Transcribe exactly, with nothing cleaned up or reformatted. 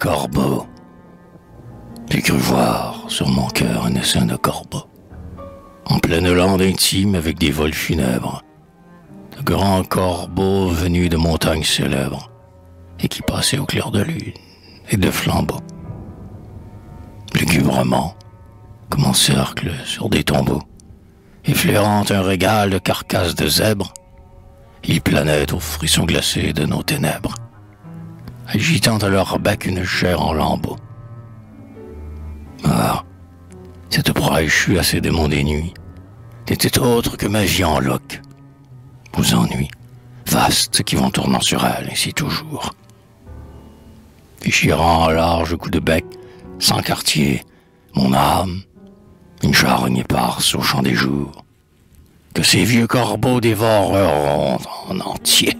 corbeaux. J'ai cru voir sur mon cœur un essaim de corbeaux, en pleine lande intime avec des vols funèbres, de grands corbeaux venus de montagnes célèbres et qui passaient au clair de lune et de flambeaux. Lugubrement, comme en cercle sur des tombeaux, effleurant un régal de carcasses de zèbres, ils planaient aux frissons glacés de nos ténèbres, agitant à leur bec une chair en lambeaux. Ah, cette proie échue à ces démons des nuits n'était autre que ma vie en loque, aux ennuis vastes qui vont tournant sur elle ainsi toujours, déchirant à large coup de bec, sans quartier, mon âme, une charogne éparse au champ des jours, que ces vieux corbeaux dévoreront en entier.